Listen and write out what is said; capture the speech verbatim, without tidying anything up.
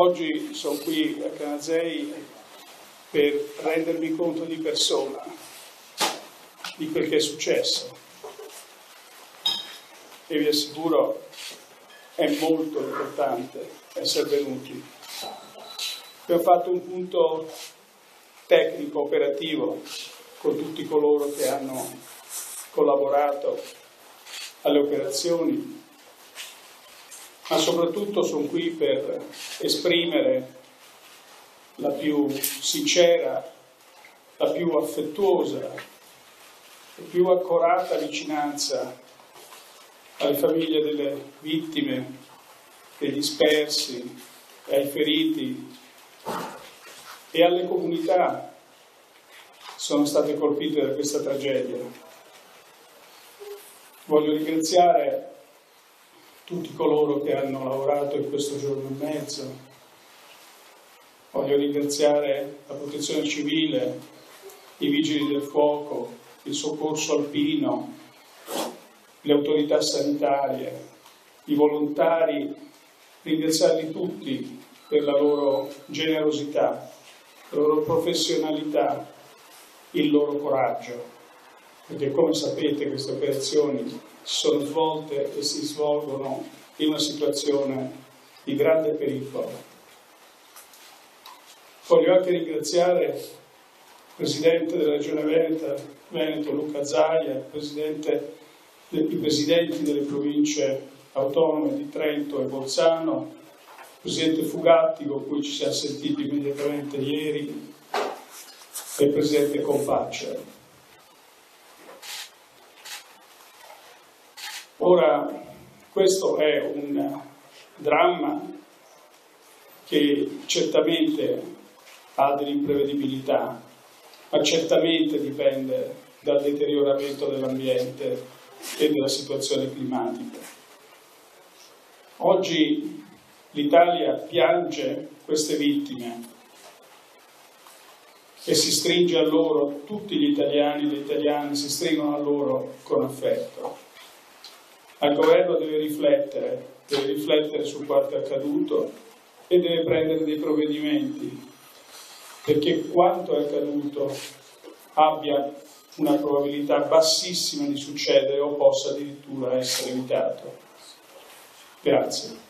Oggi sono qui a Canazei per rendermi conto di persona, di quel che è successo. E vi assicuro, è molto importante essere venuti. Abbiamo fatto un punto tecnico, operativo, con tutti coloro che hanno collaborato alle operazioni, ma soprattutto sono qui per esprimere la più sincera, la più affettuosa, la più accorata vicinanza alle famiglie delle vittime, dei dispersi, ai feriti e alle comunità che sono state colpite da questa tragedia. Voglio ringraziare tutti coloro che hanno lavorato in questo giorno e mezzo. Voglio ringraziare la Protezione Civile, i Vigili del Fuoco, il Soccorso Alpino, le autorità sanitarie, i volontari, ringraziarli tutti per la loro generosità, la loro professionalità, il loro coraggio. Perché, come sapete, queste operazioni si sono svolte e si svolgono in una situazione di grande pericolo. Voglio anche ringraziare il Presidente della Regione Veneta, Veneto, Luca Zaia, il Presidente, i Presidenti delle province autonome di Trento e Bolzano, il Presidente Fugatti, con cui ci siamo sentiti immediatamente ieri, e il Presidente Confaccia. Ora, questo è un dramma che certamente ha dell'imprevedibilità, ma certamente dipende dal deterioramento dell'ambiente e della situazione climatica. Oggi l'Italia piange queste vittime e si stringe a loro, tutti gli italiani e le italiane si stringono a loro con affetto. Il governo deve riflettere, deve riflettere su quanto è accaduto e deve prendere dei provvedimenti perché quanto è accaduto abbia una probabilità bassissima di succedere o possa addirittura essere evitato. Grazie.